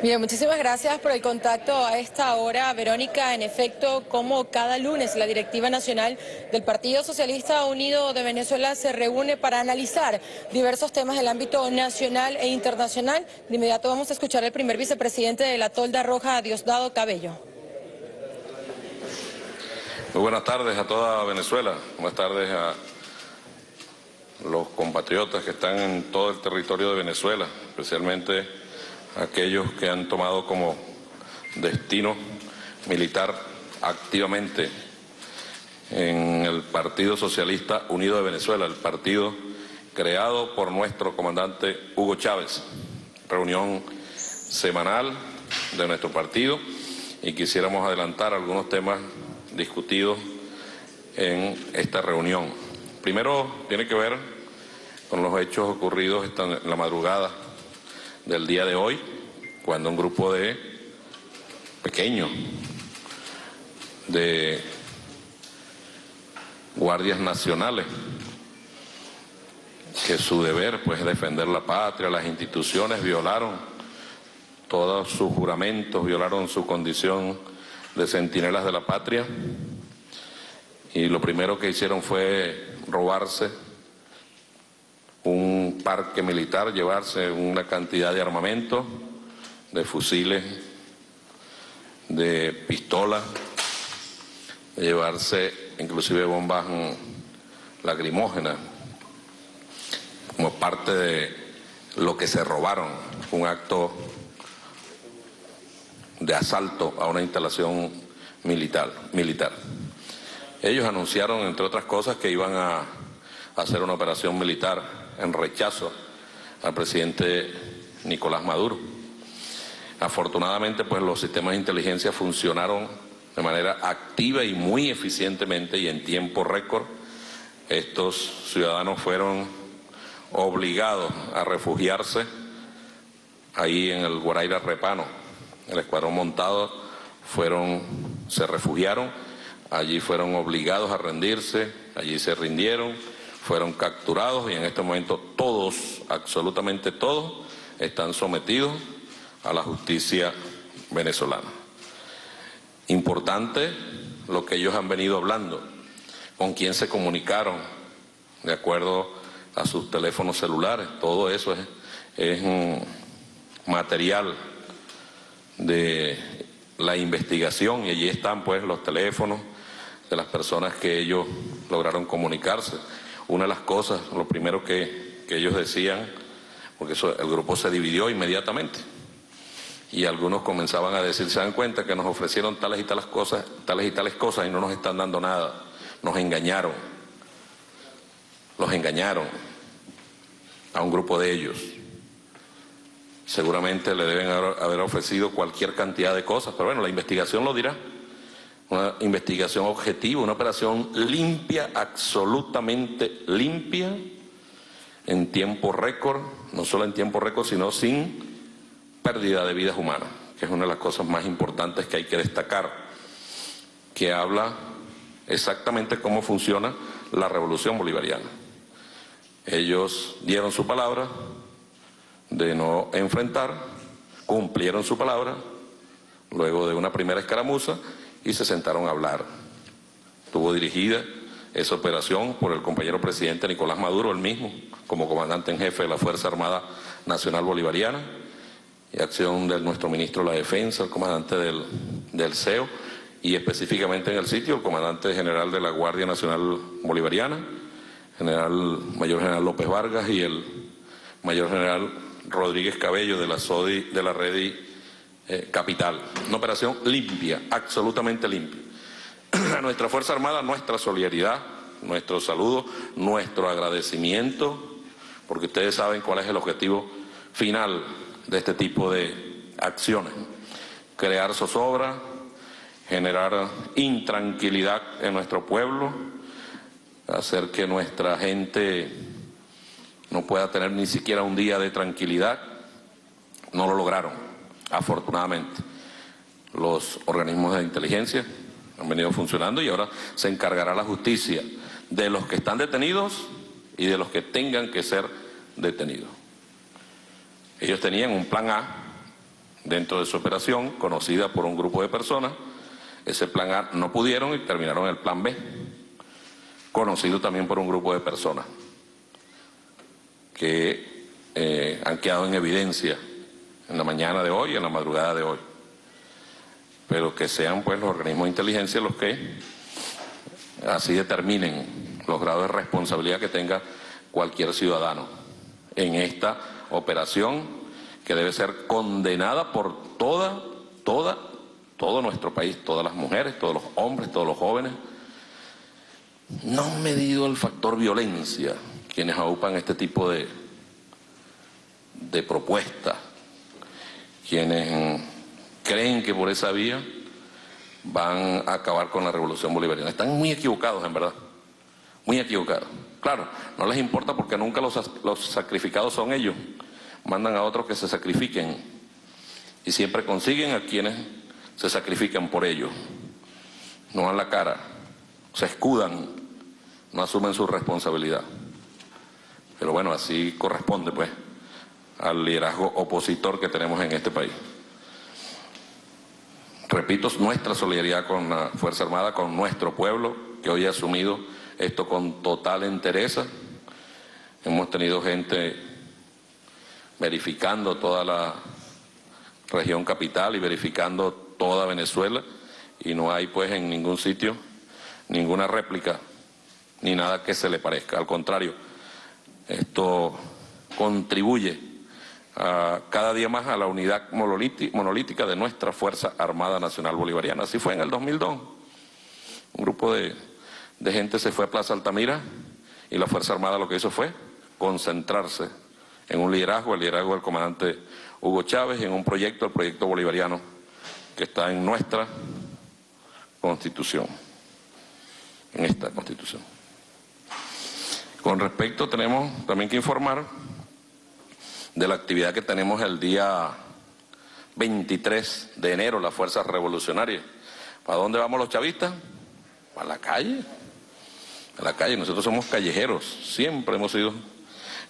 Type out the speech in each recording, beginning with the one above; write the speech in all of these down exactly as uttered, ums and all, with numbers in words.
Bien, muchísimas gracias por el contacto a esta hora, Verónica. En efecto, como cada lunes, la directiva nacional del Partido Socialista Unido de Venezuela se reúne para analizar diversos temas del ámbito nacional e internacional. De inmediato vamos a escuchar al primer vicepresidente de la Tolda Roja, Diosdado Cabello. Muy buenas tardes a toda Venezuela. Buenas tardes a los compatriotas que están en todo el territorio de Venezuela, especialmente aquellos que han tomado como destino militar activamente en el Partido Socialista Unido de Venezuela, el partido creado por nuestro comandante Hugo Chávez. Reunión semanal de nuestro partido y quisiéramos adelantar algunos temas discutidos en esta reunión. Primero tiene que ver con los hechos ocurridos en la madrugada del día de hoy, cuando un grupo de pequeños, de guardias nacionales, que su deber pues es defender la patria, las instituciones, violaron todos sus juramentos, violaron su condición de centinelas de la patria, y lo primero que hicieron fue robarse un parque militar, llevarse una cantidad de armamento, de fusiles, de pistolas, llevarse inclusive bombas lacrimógenas, como parte de lo que se robaron, un acto de asalto a una instalación militar. militar. Ellos anunciaron, entre otras cosas, que iban a hacer una operación militar en rechazo al presidente Nicolás Maduro. Afortunadamente, pues los sistemas de inteligencia funcionaron de manera activa y muy eficientemente y en tiempo récord. Estos ciudadanos fueron obligados a refugiarse ahí en el Guaraira Repano. El escuadrón montado fueron, se refugiaron, allí fueron obligados a rendirse, allí se rindieron, fueron capturados y en este momento todos, absolutamente todos, están sometidos a la justicia venezolana. Importante lo que ellos han venido hablando, con quién se comunicaron, de acuerdo a sus teléfonos celulares. Todo eso es, es un material de la investigación y allí están pues los teléfonos de las personas que ellos lograron comunicarse. Una de las cosas, lo primero que, que ellos decían, porque eso, el grupo se dividió inmediatamente y algunos comenzaban a decir, se dan cuenta que nos ofrecieron tales y tales cosas, tales y tales cosas y no nos están dando nada, nos engañaron, los engañaron a un grupo de ellos. Seguramente le deben haber ofrecido cualquier cantidad de cosas, pero bueno, la investigación lo dirá. Una investigación objetiva, una operación limpia, absolutamente limpia, en tiempo récord, no solo en tiempo récord, sino sin pérdida de vidas humanas, que es una de las cosas más importantes que hay que destacar, que habla exactamente cómo funciona la revolución bolivariana. Ellos dieron su palabra de no enfrentar, cumplieron su palabra, luego de una primera escaramuza, y se sentaron a hablar. Estuvo dirigida esa operación por el compañero presidente Nicolás Maduro, él mismo, como comandante en jefe de la Fuerza Armada Nacional Bolivariana, y acción de nuestro ministro de la Defensa, el comandante del, del C E O, y específicamente en el sitio, el comandante general de la Guardia Nacional Bolivariana, general, mayor general López Vargas, y el mayor general Rodríguez Cabello de la S O D I, de la Redi Eh, capital. Una operación limpia, absolutamente limpia. A nuestra Fuerza Armada, nuestra solidaridad, nuestro saludo, nuestro agradecimiento, porque ustedes saben cuál es el objetivo final de este tipo de acciones. Crear zozobra, generar intranquilidad en nuestro pueblo, hacer que nuestra gente no pueda tener ni siquiera un día de tranquilidad. No lo lograron. Afortunadamente, los organismos de inteligencia han venido funcionando y ahora se encargará la justicia de los que están detenidos y de los que tengan que ser detenidos. Ellos tenían un plan A Dentro de su operación, conocida por un grupo de personas, ese plan A no pudieron y terminaron el plan B, conocido también por un grupo de personas que eh, han quedado en evidencia en la mañana de hoy, en la madrugada de hoy. Pero que sean pues los organismos de inteligencia los que así determinen los grados de responsabilidad que tenga cualquier ciudadano en esta operación que debe ser condenada por toda, toda, todo nuestro país, todas las mujeres, todos los hombres, todos los jóvenes. No han medido el factor violencia quienes aupan este tipo de, de propuestas, quienes creen que por esa vía van a acabar con la revolución bolivariana. Están muy equivocados, en verdad, muy equivocados. Claro, no les importa porque nunca los, los sacrificados son ellos. Mandan a otros que se sacrifiquen y siempre consiguen a quienes se sacrifican por ellos. No dan la cara, se escudan, no asumen su responsabilidad. Pero bueno, así corresponde pues al liderazgo opositor que tenemos en este país. Repito, nuestra solidaridad con la Fuerza Armada, con nuestro pueblo, que hoy ha asumido esto con total entereza. Hemos tenido gente verificando toda la región capital y verificando toda Venezuela, y no hay pues en ningún sitio ninguna réplica ni nada que se le parezca. Al contrario, esto contribuye a, cada día más a la unidad monolítica de nuestra Fuerza Armada Nacional Bolivariana. Así fue en el dos mil dos. Un grupo de, de gente se fue a Plaza Altamira y la Fuerza Armada lo que hizo fue concentrarse en un liderazgo, el liderazgo del comandante Hugo Chávez, en un proyecto, el proyecto bolivariano que está en nuestra Constitución, en esta Constitución. Con respecto, tenemos también que informar de la actividad que tenemos el día veintitrés de enero, las fuerzas revolucionarias. ¿Para dónde vamos los chavistas? A la calle, a la calle. Nosotros somos callejeros, siempre hemos sido,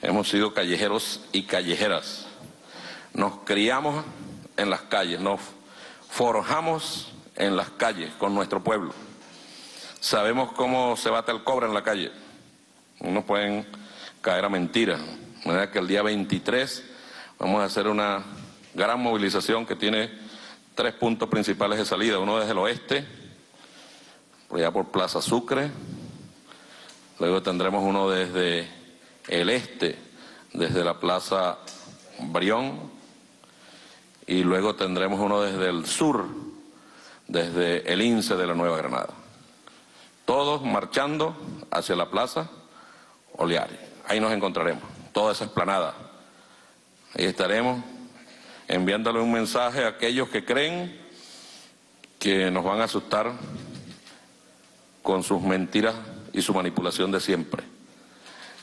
hemos sido callejeros y callejeras. Nos criamos en las calles, nos forjamos en las calles con nuestro pueblo. Sabemos cómo se bate el cobre en la calle. Unos pueden caer a mentiras. De manera que el día veintitrés vamos a hacer una gran movilización que tiene tres puntos principales de salida. Uno desde el oeste, por allá por Plaza Sucre. Luego tendremos uno desde el este, desde la Plaza Brión. Y luego tendremos uno desde el sur, desde el I N S E de la Nueva Granada. Todos marchando hacia la Plaza Oleari. Ahí nos encontraremos. Toda esa explanada. Ahí estaremos enviándole un mensaje a aquellos que creen que nos van a asustar con sus mentiras y su manipulación de siempre.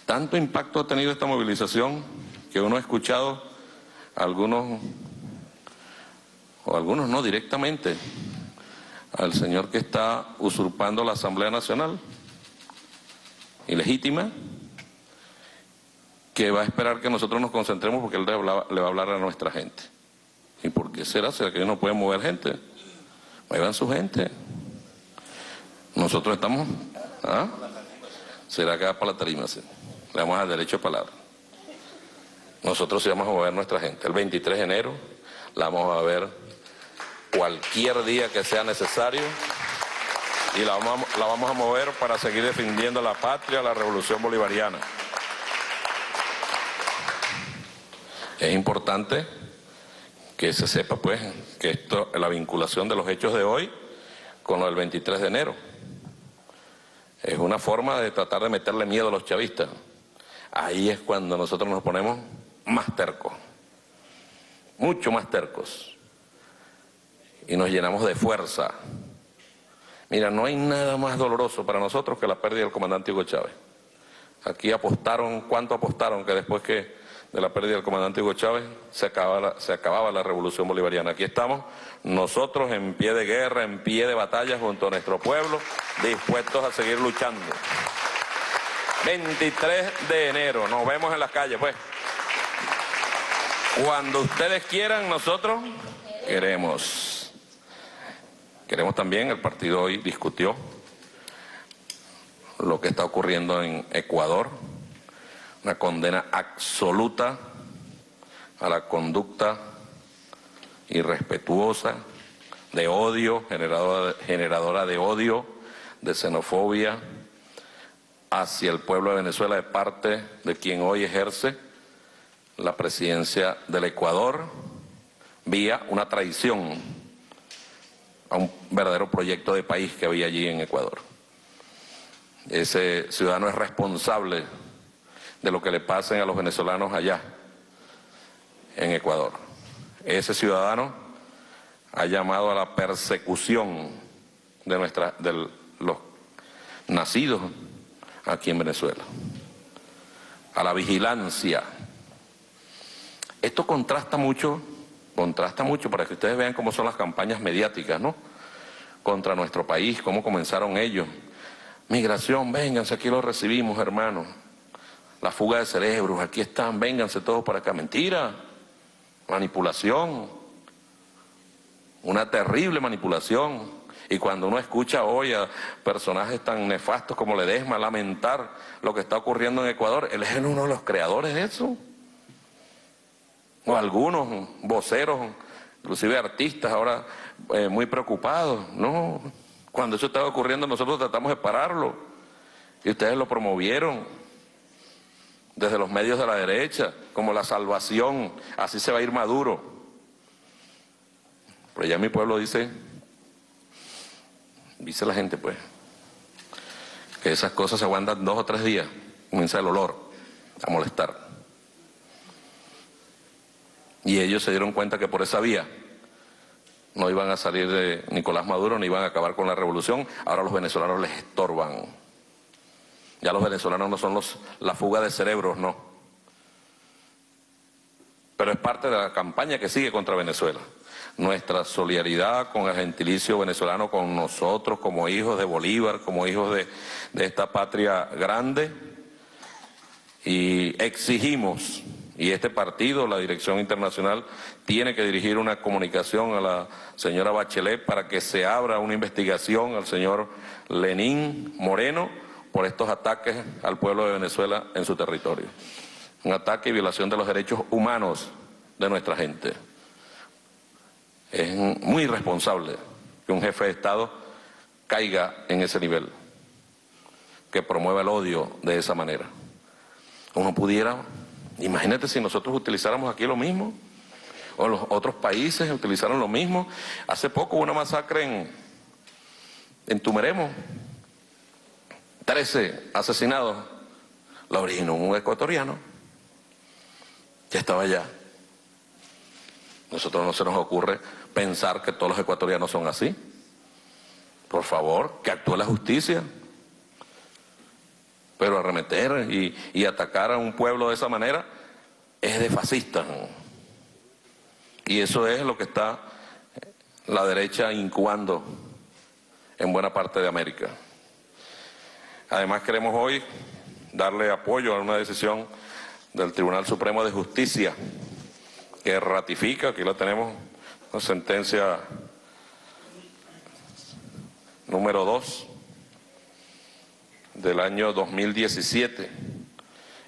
Tanto impacto ha tenido esta movilización que uno ha escuchado algunos, o algunos no directamente, al señor que está usurpando la Asamblea Nacional, ilegítima, que va a esperar que nosotros nos concentremos porque él le va a hablar a nuestra gente. ¿Y por qué será? ¿Será que ellos no pueden mover gente? Muevan su gente. Nosotros estamos... ¿ah? Será que va para la tarima, sí. Le vamos al derecho a palabra. Nosotros sí vamos a mover nuestra gente. El veintitrés de enero la vamos a ver cualquier día que sea necesario y la vamos a, la vamos a mover para seguir defendiendo la patria, la revolución bolivariana. Es importante que se sepa pues que esto, la vinculación de los hechos de hoy con lo del veintitrés de enero. Es una forma de tratar de meterle miedo a los chavistas. Ahí es cuando nosotros nos ponemos más tercos, mucho más tercos. Y nos llenamos de fuerza. Mira, no hay nada más doloroso para nosotros que la pérdida del comandante Hugo Chávez. Aquí apostaron, ¿cuánto apostaron? Que después que... de la pérdida del comandante Hugo Chávez, se acababa, la, se acababa la revolución bolivariana. Aquí estamos, nosotros en pie de guerra, en pie de batalla, junto a nuestro pueblo, dispuestos a seguir luchando. veintitrés de enero, nos vemos en las calles, pues. Cuando ustedes quieran, nosotros Queremos, queremos también, el partido hoy discutió lo que está ocurriendo en Ecuador, una condena absoluta a la conducta irrespetuosa, de odio, generadora, generadora de odio, de xenofobia hacia el pueblo de Venezuela de parte de quien hoy ejerce la presidencia del Ecuador vía una traición a un verdadero proyecto de país que había allí en Ecuador. Ese ciudadano es responsable de lo que le pasen a los venezolanos allá en Ecuador. Ese ciudadano ha llamado a la persecución de, nuestra, de los nacidos aquí en Venezuela, a la vigilancia. Esto contrasta mucho, contrasta mucho para que ustedes vean cómo son las campañas mediáticas, ¿no? Contra nuestro país, cómo comenzaron ellos. Migración, vénganse, aquí los recibimos, hermanos. La fuga de cerebros, aquí están, vénganse todos para acá. Mentira, manipulación, una terrible manipulación. Y cuando uno escucha hoy a personajes tan nefastos como Ledesma lamentar lo que está ocurriendo en Ecuador, él es uno de los creadores de eso. O algunos voceros, inclusive artistas ahora eh, muy preocupados. No, cuando eso estaba ocurriendo nosotros tratamos de pararlo. Y ustedes lo promovieron desde los medios de la derecha, como la salvación, así se va a ir Maduro. Pero ya mi pueblo dice... Dice la gente, pues, que esas cosas se aguantan dos o tres días. Comienza el olor a molestar. Y ellos se dieron cuenta que por esa vía no iban a salir de Nicolás Maduro, ni iban a acabar con la revolución. Ahora los venezolanos les estorban. Ya los venezolanos no son los, la fuga de cerebros, no. Pero es parte de la campaña que sigue contra Venezuela. Nuestra solidaridad con el gentilicio venezolano, con nosotros como hijos de Bolívar, como hijos de, de esta patria grande. Y exigimos, y este partido, la dirección internacional, tiene que dirigir una comunicación a la señora Bachelet para que se abra una investigación al señor Lenín Moreno por estos ataques al pueblo de Venezuela en su territorio. Un ataque y violación de los derechos humanos de nuestra gente. Es muy irresponsable que un jefe de Estado caiga en ese nivel, que promueva el odio de esa manera. Uno pudiera, imagínate si nosotros utilizáramos aquí lo mismo, o los otros países utilizaron lo mismo. Hace poco hubo una masacre en, en Tumeremo, trece asesinados, la originó un ecuatoriano, ya estaba allá. Nosotros no se nos ocurre pensar que todos los ecuatorianos son así. Por favor, que actúe la justicia. Pero arremeter y, y atacar a un pueblo de esa manera es de fascistas. Y eso es lo que está la derecha incubando en buena parte de América. Además, queremos hoy darle apoyo a una decisión del Tribunal Supremo de Justicia que ratifica, aquí la tenemos, la sentencia número dos del año dos mil diecisiete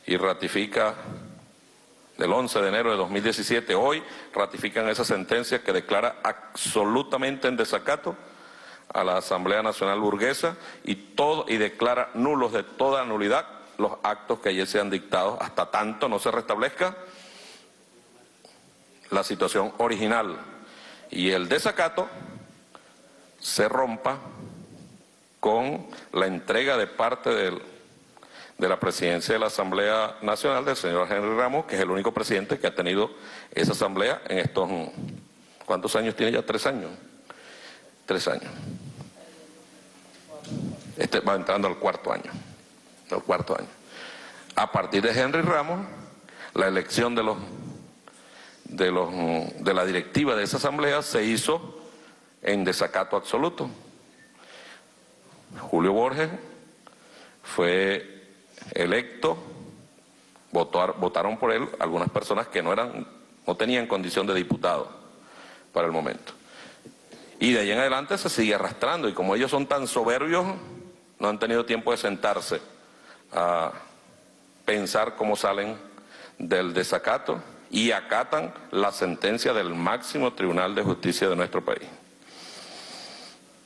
y ratifica del once de enero de dos mil diecisiete. Hoy ratifican esa sentencia que declara absolutamente en desacato a la Asamblea Nacional Burguesa y, todo, y declara nulos de toda nulidad los actos que ayer se han dictado hasta tanto no se restablezca la situación original y el desacato se rompa con la entrega de parte del, de la presidencia de la Asamblea Nacional del señor Henry Ramos, que es el único presidente que ha tenido esa asamblea en estos... ¿Cuántos años tiene ya? ¿Tres años? Tres años. Este va entrando al cuarto año. Al cuarto año. A partir de Henry Ramos, la elección de los... De, los, de la directiva de esa asamblea se hizo en desacato absoluto. Julio Borges fue electo, votar, votaron por él algunas personas que no eran, no tenían condición de diputado, para el momento. Y de ahí en adelante se sigue arrastrando, y como ellos son tan soberbios, no han tenido tiempo de sentarse a pensar cómo salen del desacato y acatan la sentencia del máximo Tribunal de Justicia de nuestro país.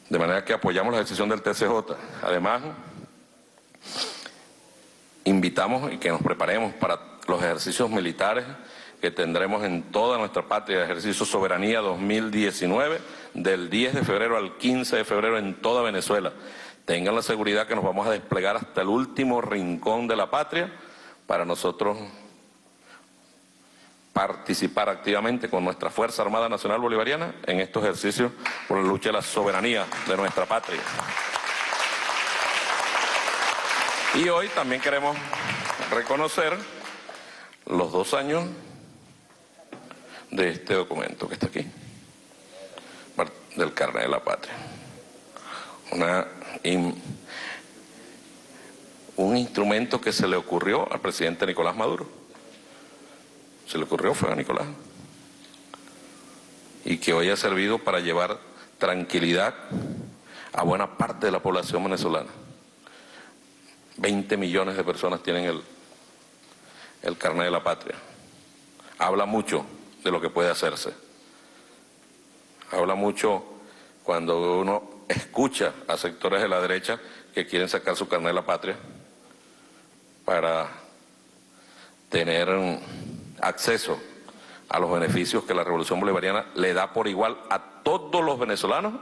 De manera que apoyamos la decisión del T C J. Además, invitamos y que nos preparemos para los ejercicios militares que tendremos en toda nuestra patria, el ejercicio Soberanía dos mil diecinueve, del diez de febrero al quince de febrero en toda Venezuela. Tengan la seguridad que nos vamos a desplegar hasta el último rincón de la patria para nosotros participar activamente con nuestra Fuerza Armada Nacional Bolivariana en estos ejercicios por la lucha de la soberanía de nuestra patria. Y hoy también queremos reconocer los dos años de este documento que está aquí, del carnet de la patria. Una, in, un instrumento que se le ocurrió al presidente Nicolás Maduro. Se le ocurrió fue a Nicolás. Y que hoy ha servido para llevar tranquilidad a buena parte de la población venezolana. veinte millones de personas tienen el, el carnet de la patria. Habla mucho de lo que puede hacerse. Habla mucho cuando uno escucha a sectores de la derecha que quieren sacar su carnet de la patria para tener acceso a los beneficios que la Revolución Bolivariana le da por igual a todos los venezolanos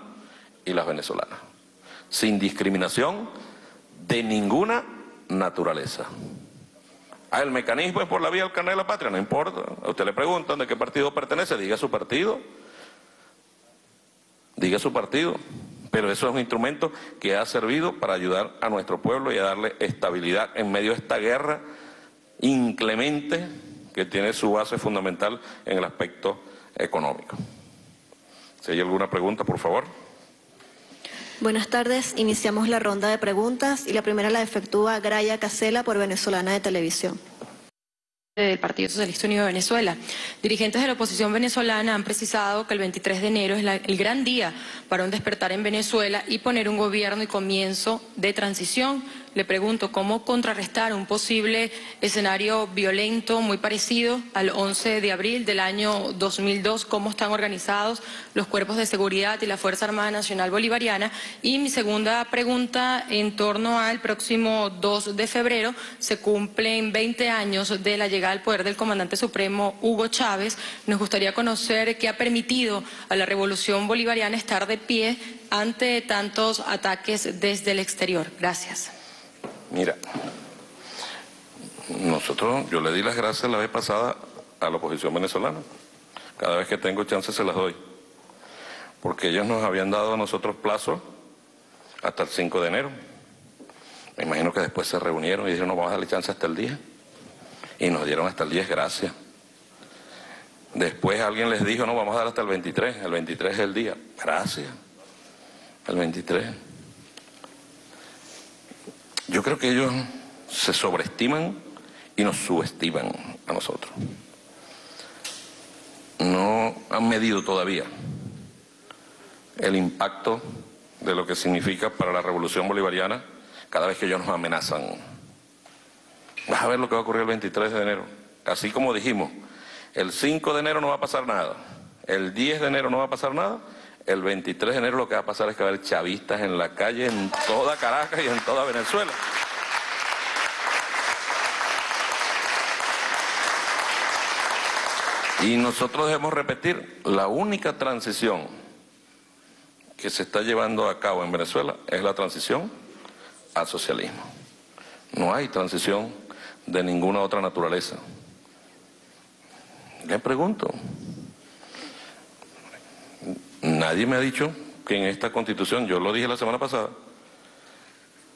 y las venezolanas, sin discriminación de ninguna naturaleza. Ah, el mecanismo es por la vía del carnet de la patria, no importa. A usted le preguntan de qué partido pertenece, diga su partido. Diga su partido, pero eso es un instrumento que ha servido para ayudar a nuestro pueblo y a darle estabilidad en medio de esta guerra inclemente que tiene su base fundamental en el aspecto económico. Si hay alguna pregunta, por favor. Buenas tardes, iniciamos la ronda de preguntas y la primera la efectúa Graya Casela por Venezolana de Televisión. Del Partido Socialista Unido de Venezuela. Dirigentes de la oposición venezolana han precisado que el veintitrés de enero es la, el gran día para un despertar en Venezuela y poner un gobierno y comienzo de transición. Le pregunto, ¿cómo contrarrestar un posible escenario violento muy parecido al once de abril del año dos mil dos? ¿Cómo están organizados los cuerpos de seguridad y la Fuerza Armada Nacional Bolivariana? Y mi segunda pregunta, en torno al próximo dos de febrero, se cumplen veinte años de la llegada al poder del comandante supremo Hugo Chávez. Nos gustaría conocer qué ha permitido a la Revolución Bolivariana estar de pie ante tantos ataques desde el exterior. Gracias. Mira, nosotros, yo le di las gracias la vez pasada a la oposición venezolana. Cada vez que tengo chance se las doy. Porque ellos nos habían dado a nosotros plazo hasta el cinco de enero. Me imagino que después se reunieron y dijeron, no, vamos a darle chance hasta el diez. Y nos dieron hasta el diez, gracias. Después alguien les dijo, no, vamos a dar hasta el veintitrés. El veintitrés es el día, gracias. El veintitrés. Yo creo que ellos se sobreestiman y nos subestiman a nosotros. No han medido todavía el impacto de lo que significa para la Revolución Bolivariana cada vez que ellos nos amenazan. Vas a ver lo que va a ocurrir el veintitrés de enero. Así como dijimos, el cinco de enero no va a pasar nada, el diez de enero no va a pasar nada, el veintitrés de enero lo que va a pasar es que va a haber chavistas en la calle en toda Caracas y en toda Venezuela. Y nosotros debemos repetir, la única transición que se está llevando a cabo en Venezuela es la transición al socialismo. No hay transición de ninguna otra naturaleza. Le pregunto. Nadie me ha dicho que en esta Constitución, yo lo dije la semana pasada,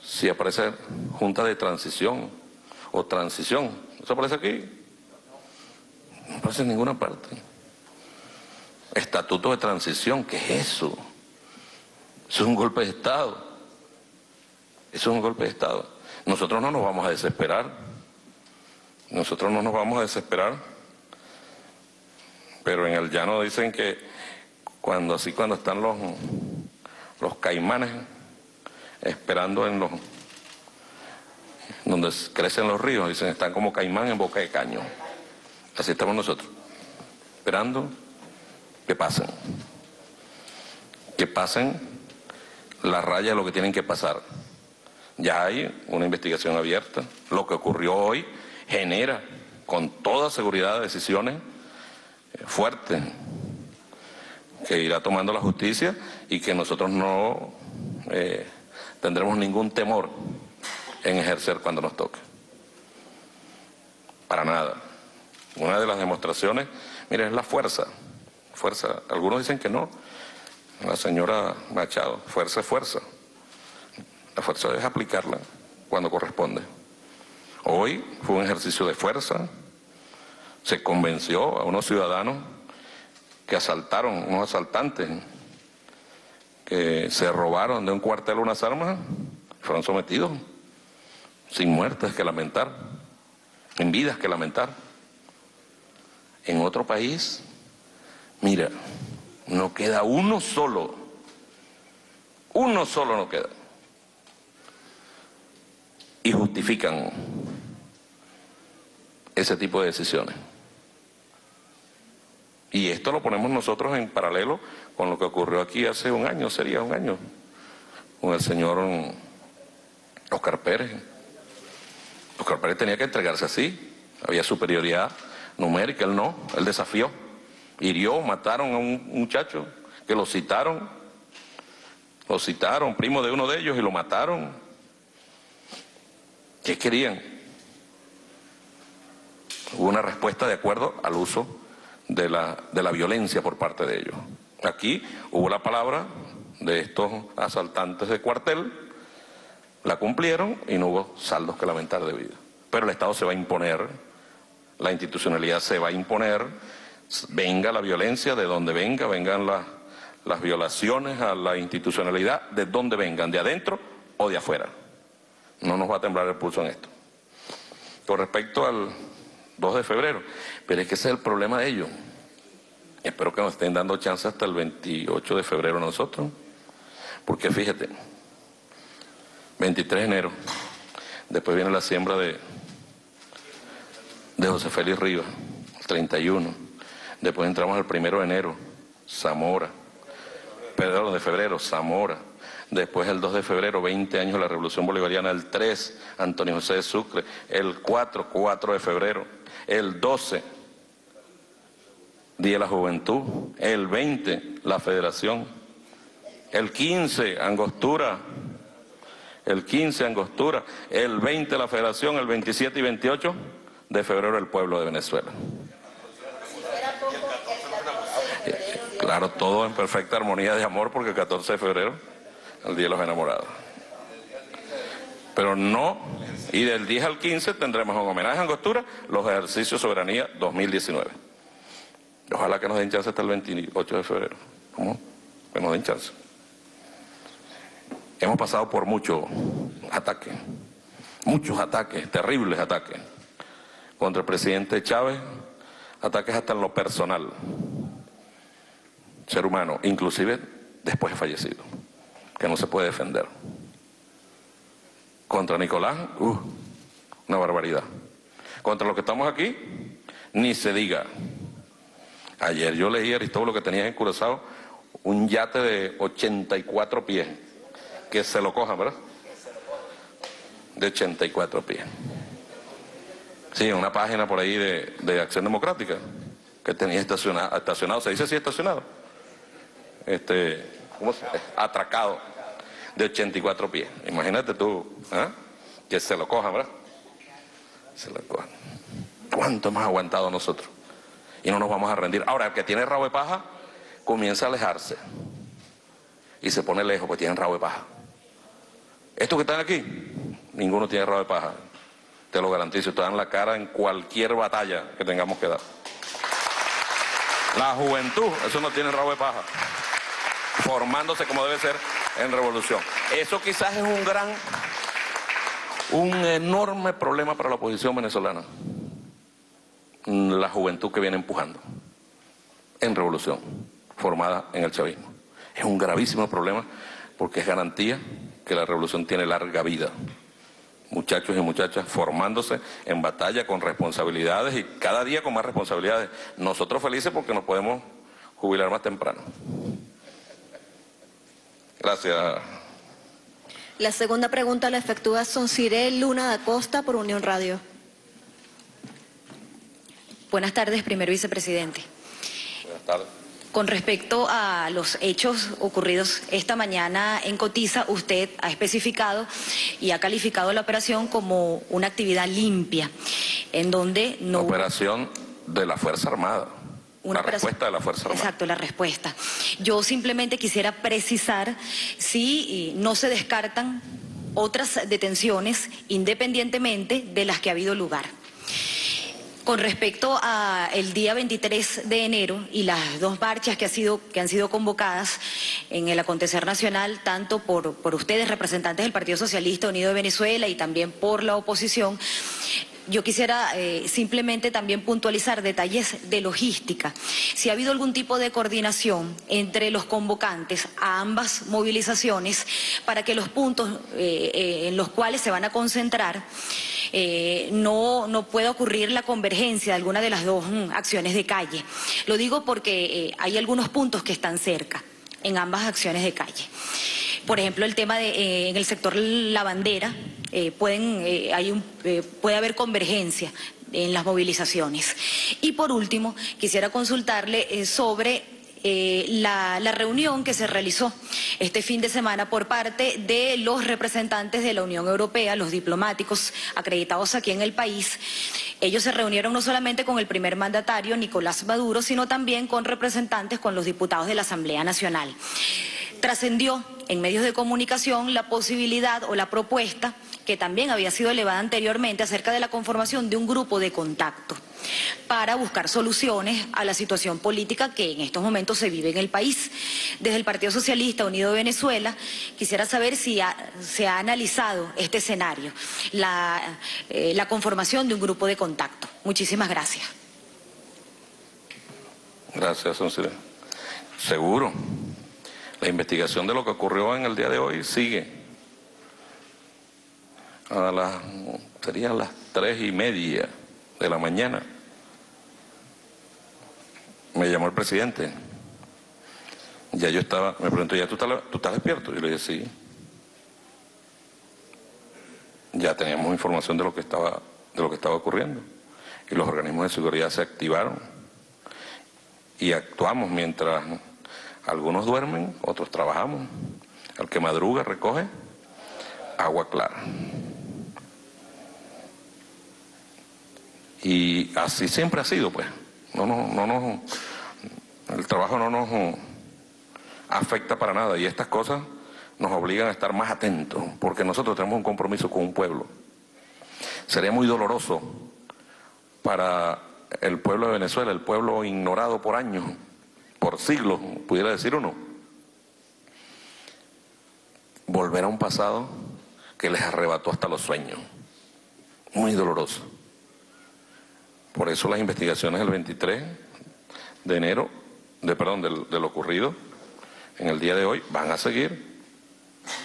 si aparece junta de transición o transición, ¿eso aparece aquí? No aparece en ninguna parte. Estatuto de transición, ¿qué es eso? Eso es un golpe de Estado. Eso es un golpe de Estado. Nosotros no nos vamos a desesperar. Nosotros no nos vamos a desesperar. Pero en el llano dicen que cuando así cuando están los, los caimanes esperando en los donde crecen los ríos, dicen, están como caimán en boca de caño. Así estamos nosotros, esperando que pasen, que pasen la raya de lo que tienen que pasar. Ya hay una investigación abierta. Lo que ocurrió hoy genera con toda seguridad decisiones fuertes que irá tomando la justicia y que nosotros no eh, tendremos ningún temor en ejercer cuando nos toque. Para nada. Una de las demostraciones, mire, es la fuerza. Fuerza. Algunos dicen que no. La señora Machado, fuerza es fuerza. La fuerza es aplicarla cuando corresponde. Hoy fue un ejercicio de fuerza. Se convenció a unos ciudadanos que asaltaron, unos asaltantes, que se robaron de un cuartel unas armas, fueron sometidos, sin muertes que lamentar, sin vidas que lamentar. En otro país, mira, no queda uno solo, uno solo no queda. Y justifican ese tipo de decisiones. Y esto lo ponemos nosotros en paralelo con lo que ocurrió aquí hace un año, sería un año, con el señor Oscar Pérez. Oscar Pérez tenía que entregarse así, había superioridad numérica, él no, él desafió, hirió, mataron a un muchacho que lo citaron, lo citaron, primo de uno de ellos, y lo mataron. ¿Qué querían? Hubo una respuesta de acuerdo al uso de la, de la violencia por parte de ellos. Aquí hubo la palabra de estos asaltantes de cuartel, la cumplieron y no hubo saldos que lamentar de vida. Pero el Estado se va a imponer, la institucionalidad se va a imponer, venga la violencia de donde venga, vengan las, las violaciones a la institucionalidad de donde vengan, de adentro o de afuera. No nos va a temblar el pulso en esto. Con respecto al dos de febrero, pero es que ese es el problema de ellos. Espero que nos estén dando chance hasta el veintiocho de febrero nosotros, porque fíjate, veintitrés de enero, después viene la siembra de, de José Félix Rivas, el treinta y uno, después entramos al primero de enero, Zamora, perdón, de febrero, Zamora, después el dos de febrero, veinte años de la Revolución Bolivariana, el tres, Antonio José de Sucre, el cuatro, cuatro de febrero, el doce, Día de la Juventud, el veinte, la Federación, el quince, Angostura, el quince, Angostura, el veinte, la Federación, el veintisiete y veintiocho de febrero, el pueblo de Venezuela. Claro, todo en perfecta armonía de amor, porque el catorce de febrero, el Día de los Enamorados. Pero no, y del diez al quince tendremos un homenaje a Angostura, los ejercicios Soberanía dos mil diecinueve. Ojalá que nos den chance hasta el veintiocho de febrero. ¿Cómo? Que nos den chance. Hemos pasado por muchos ataques, muchos ataques, terribles ataques, contra el presidente Chávez, ataques hasta en lo personal, ser humano, inclusive después de fallecido, que no se puede defender. Contra Nicolás, uh, una barbaridad. Contra los que estamos aquí, ni se diga. Ayer yo leí, Aristóbulo, que tenía en Curazao un yate de ochenta y cuatro pies. Que se lo cojan, ¿verdad? De ochenta y cuatro pies. Sí, una página por ahí de, de Acción Democrática, que tenía estacionado, estacionado, se dice así, estacionado. Este, ¿cómo se? Atracado. De ochenta y cuatro pies. Imagínate tú, ¿eh? Que se lo cojan, ¿verdad? Se lo cojan. ¿Cuánto hemos aguantado nosotros? Y no nos vamos a rendir. Ahora, el que tiene rabo de paja comienza a alejarse. Y se pone lejos, pues tienen rabo de paja. Estos que están aquí, ninguno tiene rabo de paja. Te lo garantizo, te dan la cara en cualquier batalla que tengamos que dar. La juventud, eso no tiene rabo de paja. Formándose como debe ser en revolución. Eso quizás es un gran, un enorme problema para la oposición venezolana. La juventud que viene empujando en revolución. formada en el chavismo. Es un gravísimo problema porque es garantía que la revolución tiene larga vida. Muchachos y muchachas formándose en batalla con responsabilidades y cada día con más responsabilidades. Nosotros felices porque nos podemos jubilar más temprano. Gracias. La segunda pregunta la efectúa Sonciré Luna da Costa por Unión Radio. Buenas tardes, primer vicepresidente. Buenas tardes. Con respecto a los hechos ocurridos esta mañana en Cotiza, usted ha especificado y ha calificado la operación como una actividad limpia, en donde no... Una operación de la Fuerza Armada. Una la respuesta de la Fuerza Armada. Exacto, la respuesta. Yo simplemente quisiera precisar si no se descartan otras detenciones independientemente de las que ha habido lugar. Con respecto al día veintitrés de enero y las dos marchas que, ha sido, que han sido convocadas en el acontecer nacional, tanto por, por ustedes, representantes del Partido Socialista Unido de Venezuela, y también por la oposición, yo quisiera eh, simplemente también puntualizar detalles de logística. Si ha habido algún tipo de coordinación entre los convocantes a ambas movilizaciones para que los puntos eh, eh, en los cuales se van a concentrar eh, no, no pueda ocurrir la convergencia de alguna de las dos mm, acciones de calle. Lo digo porque eh, hay algunos puntos que están cerca en ambas acciones de calle. Por ejemplo, el tema de eh, en el sector La Bandera, eh, pueden, eh, hay un, eh, puede haber convergencia en las movilizaciones. Y por último, quisiera consultarle eh, sobre eh, la, la reunión que se realizó este fin de semana por parte de los representantes de la Unión Europea, los diplomáticos acreditados aquí en el país. Ellos se reunieron no solamente con el primer mandatario, Nicolás Maduro, sino también con representantes, con los diputados de la Asamblea Nacional. Trascendió en medios de comunicación la posibilidad o la propuesta que también había sido elevada anteriormente acerca de la conformación de un grupo de contacto para buscar soluciones a la situación política que en estos momentos se vive en el país. Desde el Partido Socialista Unido de Venezuela quisiera saber si ha, se ha analizado este escenario, la, eh, la conformación de un grupo de contacto. Muchísimas gracias. Gracias, Sonciré. Seguro. La investigación de lo que ocurrió en el día de hoy sigue. A las, serían las tres y media de la mañana, me llamó el presidente. Ya yo estaba, me preguntó, ¿ya tú estás, tú estás despierto? Yo le dije, sí. Ya teníamos información de lo que estaba, de lo que estaba ocurriendo. Y los organismos de seguridad se activaron. Y actuamos mientras... Algunos duermen, otros trabajamos. El que madruga recoge agua clara. Y así siempre ha sido, pues. No nos, no nos, el trabajo no nos afecta para nada. Y estas cosas nos obligan a estar más atentos, porque nosotros tenemos un compromiso con un pueblo. Sería muy doloroso para el pueblo de Venezuela, el pueblo ignorado por años, por siglos, pudiera decir uno, volver a un pasado que les arrebató hasta los sueños. Muy doloroso. Por eso las investigaciones del veintitrés de enero, de perdón, del, de lo ocurrido en el día de hoy, van a seguir.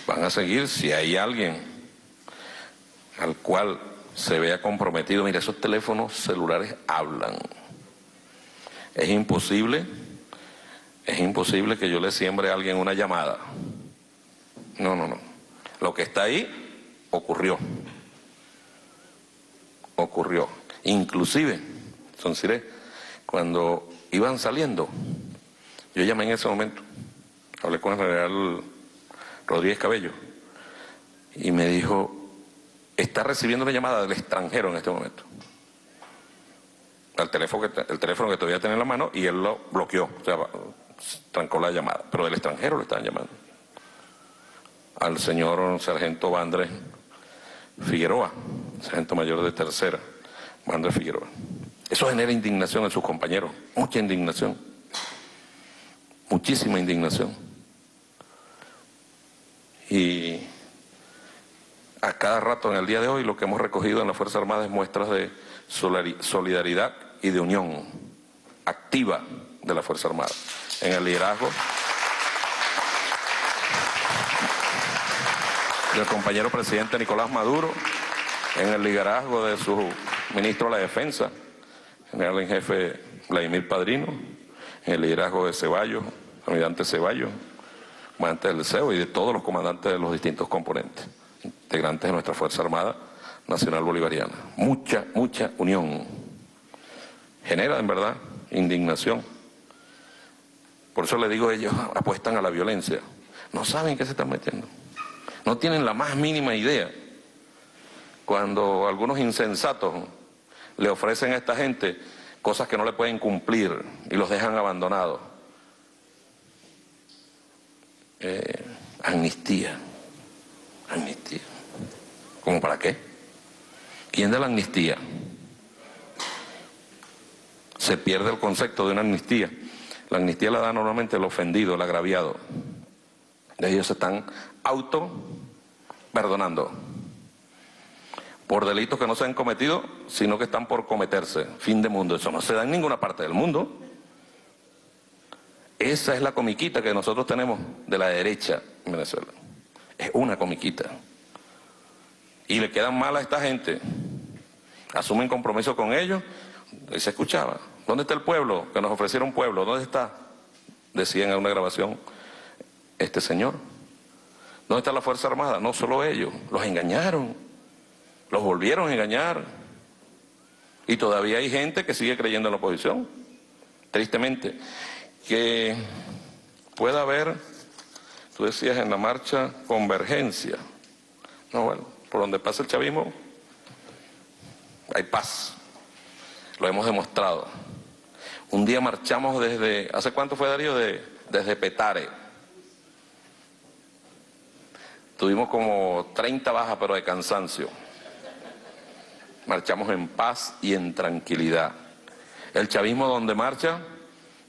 Van a seguir. Si hay alguien al cual se vea comprometido, mira, esos teléfonos celulares hablan. Es imposible... Es imposible que yo le siembre a alguien una llamada. No, no, no. Lo que está ahí ocurrió. Ocurrió. Inclusive, Sonciré, cuando iban saliendo, yo llamé en ese momento, hablé con el general Rodríguez Cabello, y me dijo, está recibiendo una llamada del extranjero en este momento. El teléfono que, el teléfono que todavía tenía en la mano, y él lo bloqueó. O sea, trancó la llamada, pero del extranjero lo estaban llamando, al señor sargento Vandres Figueroa, sargento mayor de tercera, Vandres Figueroa. Eso genera indignación en sus compañeros, mucha indignación, muchísima indignación. Y a cada rato en el día de hoy lo que hemos recogido en la Fuerza Armada es muestras de solidaridad y de unión activa de la Fuerza Armada. en el liderazgo del compañero presidente Nicolás Maduro, en el liderazgo de su ministro de la Defensa, general en jefe Vladimir Padrino, en el liderazgo de Ceballos, almirante Ceballos, comandante del C E O y de todos los comandantes de los distintos componentes, integrantes de nuestra Fuerza Armada Nacional Bolivariana. Mucha, mucha unión. Genera, en verdad, indignación. Por eso les digo, ellos apuestan a la violencia. No saben qué se están metiendo. No tienen la más mínima idea. Cuando algunos insensatos le ofrecen a esta gente cosas que no le pueden cumplir y los dejan abandonados. Eh, amnistía. Amnistía. ¿Cómo para qué? ¿Quién da la amnistía? Se pierde el concepto de una amnistía. La amnistía la da normalmente el ofendido, el agraviado. De ellos se están auto perdonando por delitos que no se han cometido, sino que están por cometerse. Fin de mundo. Eso no se da en ninguna parte del mundo. Esa es la comiquita que nosotros tenemos de la derecha en Venezuela. Es una comiquita. Y le quedan mal a esta gente. Asumen compromiso con ellos. Y se escuchaba. ¿Dónde está el pueblo? Que nos ofrecieron pueblo. ¿Dónde está? Decían en una grabación este señor. ¿Dónde está la Fuerza Armada? No solo ellos. Los engañaron. Los volvieron a engañar. Y todavía hay gente que sigue creyendo en la oposición. Tristemente. Que pueda haber, tú decías en la marcha, convergencia. No, bueno. Por donde pasa el chavismo, hay paz. Lo hemos demostrado. Un día marchamos desde... ¿Hace cuánto fue, Darío? De, desde Petare. Tuvimos como treinta bajas, pero de cansancio. Marchamos en paz y en tranquilidad. El chavismo donde marcha,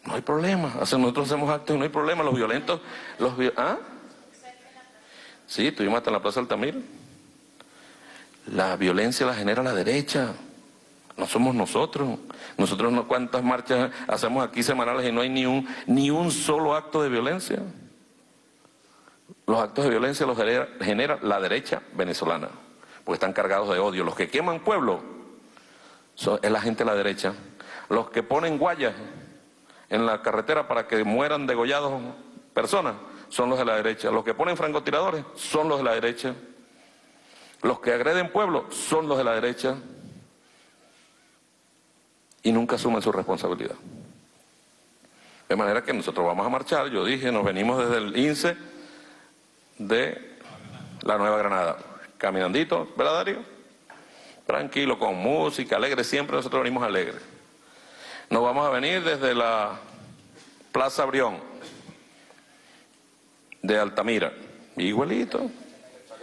no hay problema. Nosotros hacemos actos y no hay problema. Los violentos... los ¿Ah? Sí, estuvimos hasta en la Plaza Altamira. La violencia la genera la derecha, no somos nosotros. Nosotros no, cuántas marchas hacemos aquí semanales y no hay ni un, ni un solo acto de violencia. Los actos de violencia los genera, genera la derecha venezolana, porque están cargados de odio. Los que queman pueblo son, es la gente de la derecha. Los que ponen guayas en la carretera para que mueran degollados personas son los de la derecha. Los que ponen francotiradores son los de la derecha. Los que agreden pueblo son los de la derecha y nunca asumen su responsabilidad. De manera que nosotros vamos a marchar, yo dije, nos venimos desde el I N S E de la Nueva Granada. Caminandito, ¿verdad, Darío? Tranquilo, con música, alegre, siempre nosotros venimos alegres. Nos vamos a venir desde la Plaza Brión de Altamira, igualito.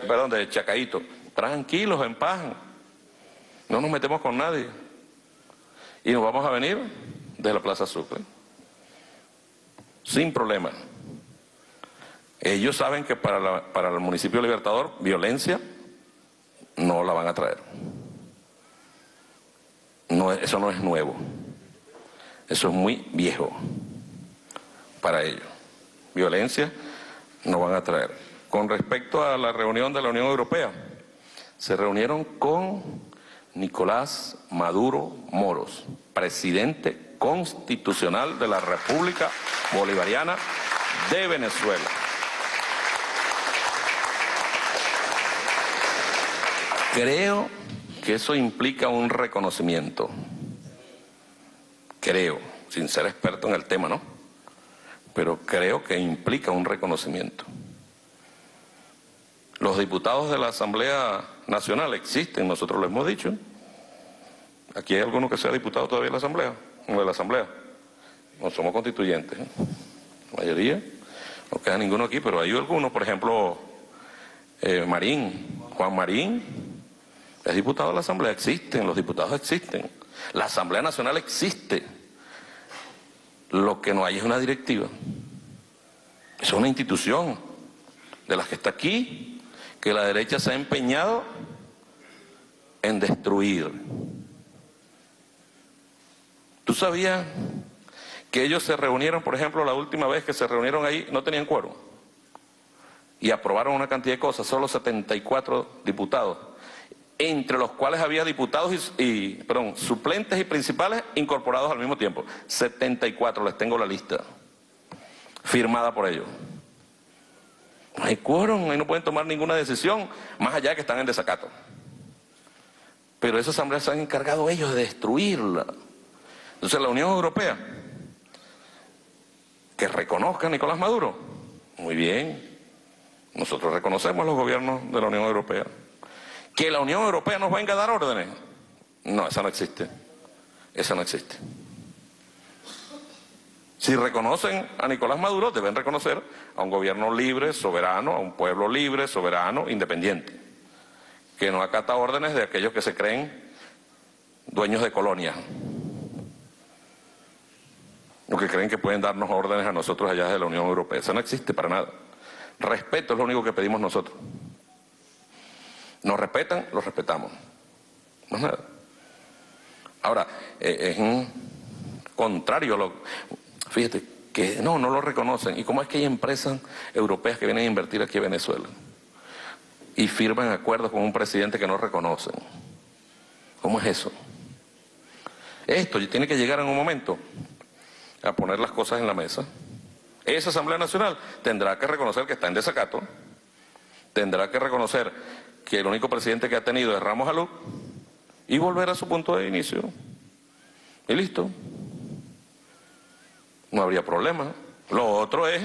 Perdón, de Chacaíto. Tranquilos, en paz. No nos metemos con nadie. Y nos vamos a venir de la Plaza Sucre. Sin problema. Ellos saben que para, la, para el municipio Libertador, violencia no la van a traer. No, eso no es nuevo. Eso es muy viejo para ellos. Violencia no van a traer. Con respecto a la reunión de la Unión Europea, se reunieron con Nicolás Maduro Moros, presidente constitucional de la República Bolivariana de Venezuela. Creo que eso implica un reconocimiento. Creo, sin ser experto en el tema, ¿no? Pero creo que implica un reconocimiento. Los diputados de la Asamblea Nacional existen, nosotros lo hemos dicho. Aquí hay alguno que sea diputado todavía de la Asamblea, no de la Asamblea. No somos constituyentes, ¿eh? La mayoría. No queda ninguno aquí, pero hay algunos, por ejemplo, eh, Marín, Juan Marín, es diputado de la Asamblea, existen, los diputados existen. La Asamblea Nacional existe. Lo que no hay es una directiva. Es una institución de las que está aquí, que la derecha se ha empeñado en destruir. ¿Tú sabías que ellos se reunieron, por ejemplo, la última vez que se reunieron ahí, no tenían quórum. Y aprobaron una cantidad de cosas, solo setenta y cuatro diputados, entre los cuales había diputados y, y perdón, suplentes y principales incorporados al mismo tiempo. setenta y cuatro, les tengo la lista, firmada por ellos. No hay quórum, ahí no pueden tomar ninguna decisión, más allá de que están en desacato. Pero esa asamblea se han encargado ellos de destruirla. Entonces la Unión Europea, que reconozca a Nicolás Maduro, muy bien, nosotros reconocemos los gobiernos de la Unión Europea. Que la Unión Europea nos venga a dar órdenes, no, esa no existe, esa no existe. Si reconocen a Nicolás Maduro, deben reconocer a un gobierno libre, soberano, a un pueblo libre, soberano, independiente, que no acata órdenes de aquellos que se creen dueños de colonia, o que creen que pueden darnos órdenes a nosotros allá de la Unión Europea. Eso no existe para nada. Respeto es lo único que pedimos nosotros. Nos respetan, los respetamos. No es nada. Ahora, es un contrario a lo... Fíjate, que no, no lo reconocen. ¿Y cómo es que hay empresas europeas que vienen a invertir aquí a Venezuela? Y firman acuerdos con un presidente que no reconocen. ¿Cómo es eso? Esto tiene que llegar en un momento a poner las cosas en la mesa. Esa Asamblea Nacional tendrá que reconocer que está en desacato, tendrá que reconocer que el único presidente que ha tenido es Ramos Alú, y volver a su punto de inicio. Y listo. No habría problema. Lo otro es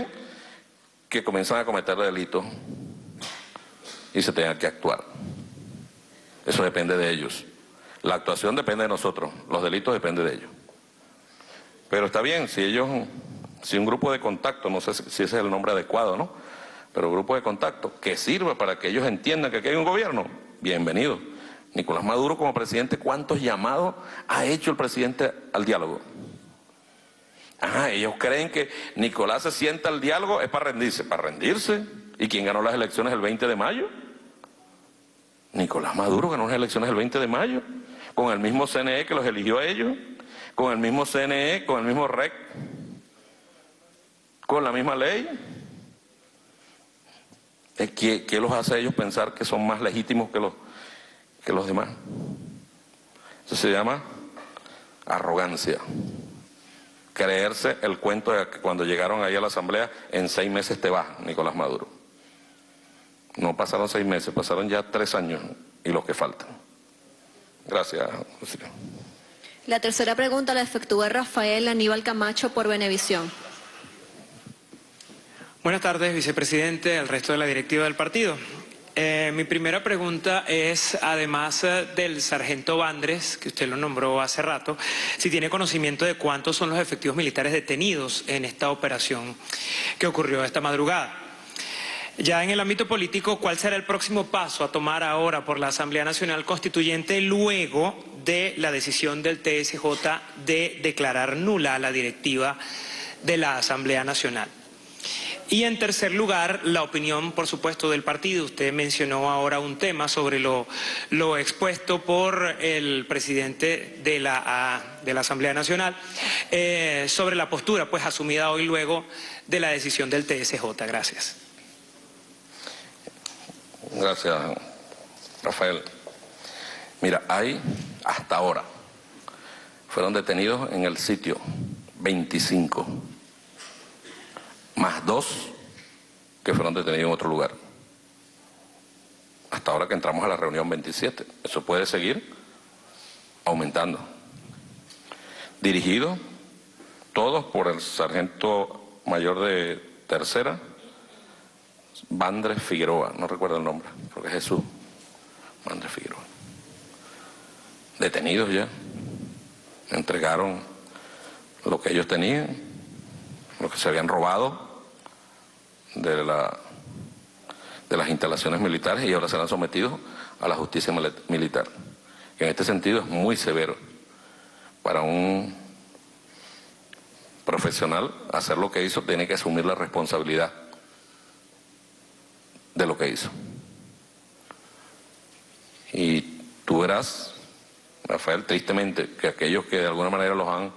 que comienzan a cometer delitos y se tengan que actuar. Eso depende de ellos. La actuación depende de nosotros, los delitos dependen de ellos. Pero está bien, si ellos, si un grupo de contacto, no sé si ese es el nombre adecuado, ¿no? Pero grupo de contacto que sirva para que ellos entiendan que aquí hay un gobierno, bienvenido. Nicolás Maduro como presidente, ¿cuántos llamados ha hecho el presidente al diálogo? Ah, ellos creen que Nicolás se sienta al diálogo es para rendirse, para rendirse. ¿Y quién ganó las elecciones el veinte de mayo? Nicolás Maduro ganó las elecciones el veinte de mayo, con el mismo C N E que los eligió a ellos, con el mismo C N E, con el mismo R E C, con la misma ley. ¿Qué, qué los hace a ellos pensar que son más legítimos que los, que los demás? Eso se llama arrogancia. Creerse el cuento de que cuando llegaron ahí a la asamblea, en seis meses te vas, Nicolás Maduro. No pasaron seis meses, pasaron ya tres años y los que faltan. Gracias, Lucía. La tercera pregunta la efectúa Rafael Aníbal Camacho por Venevisión. Buenas tardes, vicepresidente, al resto de la directiva del partido. Eh, mi primera pregunta es, además del sargento Vandres, que usted lo nombró hace rato, si tiene conocimiento de cuántos son los efectivos militares detenidos en esta operación que ocurrió esta madrugada. Ya en el ámbito político, ¿cuál será el próximo paso a tomar ahora por la Asamblea Nacional Constituyente luego de la decisión del T S J de declarar nula la directiva de la Asamblea Nacional? Y en tercer lugar, la opinión, por supuesto, del partido. Usted mencionó ahora un tema sobre lo, lo expuesto por el presidente de la, de la Asamblea Nacional, eh, sobre la postura pues asumida hoy luego de la decisión del T S J. Gracias. Gracias, Rafael. Mira, hay hasta ahora, fueron detenidos en el sitio veinticinco. Más dos que fueron detenidos en otro lugar. Hasta ahora que entramos a la reunión veintisiete. Eso puede seguir aumentando. Dirigidos todos por el sargento mayor de tercera, Vandres Figueroa. No recuerdo el nombre, creo que es Jesús. Vandres Figueroa. Detenidos ya. Entregaron lo que ellos tenían, lo que se habían robado de, la, de las instalaciones militares, y ahora serán sometidos a la justicia militar, que en este sentido es muy severo para un profesional. Hacer lo que hizo, tiene que asumir la responsabilidad de lo que hizo, y tú verás Rafael, tristemente, que aquellos que de alguna manera los han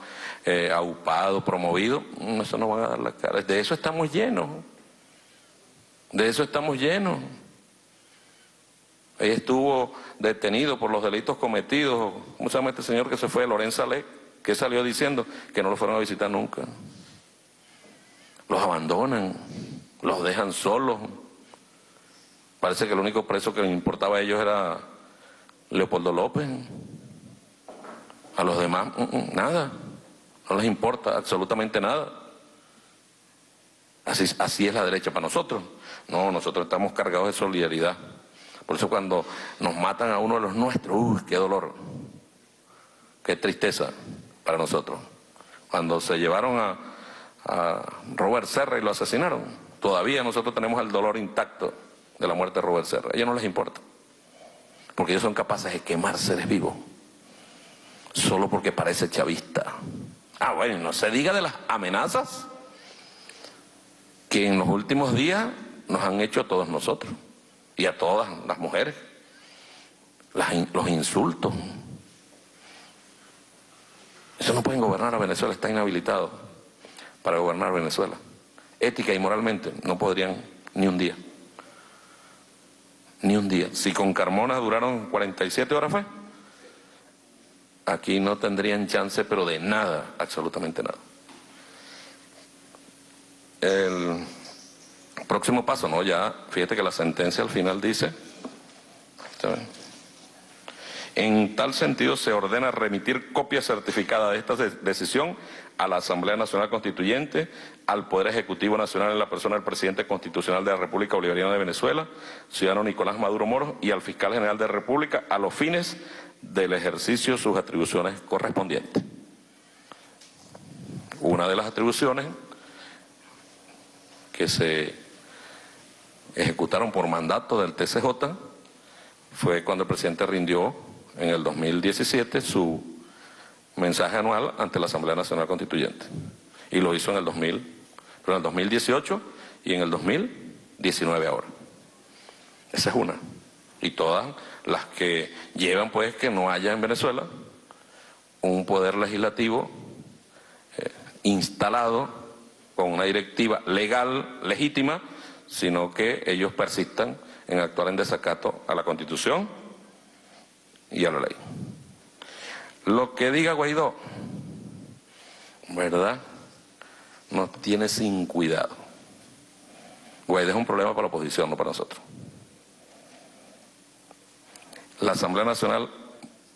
eh, aupado, promovido, eso no van a dar la cara. De eso estamos llenos. De eso estamos llenos. Ahí estuvo detenido por los delitos cometidos, ¿cómo se llama este señor que se fue? Lorenzo Alec, que salió diciendo que no lo fueron a visitar nunca. Los abandonan, los dejan solos. Parece que el único preso que les importaba a ellos era Leopoldo López. A los demás, nada. No les importa absolutamente nada. Así, así es la derecha para nosotros. No, nosotros estamos cargados de solidaridad. Por eso cuando nos matan a uno de los nuestros, ¡uy, qué dolor! ¡Qué tristeza para nosotros! Cuando se llevaron a, a Robert Serra y lo asesinaron, todavía nosotros tenemos el dolor intacto de la muerte de Robert Serra. A ellos no les importa, porque ellos son capaces de quemar seres vivos, solo porque parece chavista. Ah, bueno, no se diga de las amenazas que en los últimos días nos han hecho a todos nosotros. Y a todas las mujeres, las, los insultos. Eso no pueden gobernar a Venezuela, están inhabilitados para gobernar Venezuela. Ética y moralmente no podrían ni un día. Ni un día. Si con Carmona duraron cuarenta y siete horas fue, aquí no tendrían chance, pero de nada, absolutamente nada. El... Próximo paso, ¿no? Ya, fíjate que la sentencia al final dice, en tal sentido se ordena remitir copia certificada de esta decisión a la Asamblea Nacional Constituyente, al Poder Ejecutivo Nacional en la persona del Presidente Constitucional de la República Bolivariana de Venezuela, ciudadano Nicolás Maduro Moros, y al Fiscal General de la República a los fines del ejercicio de sus atribuciones correspondientes. Una de las atribuciones que se ejecutaron por mandato del T C J, fue cuando el presidente rindió en el dos mil diecisiete su mensaje anual ante la Asamblea Nacional Constituyente. Y lo hizo en el dos mil, pero en el dos mil dieciocho y en el dos mil diecinueve ahora. Esa es una. Y todas las que llevan pues que no haya en Venezuela un poder legislativo eh, instalado con una directiva legal, legítima, sino que ellos persistan en actuar en desacato a la Constitución y a la ley. Lo que diga Guaidó, ¿verdad?, nos tiene sin cuidado. Guaidó es un problema para la oposición, no para nosotros. La Asamblea Nacional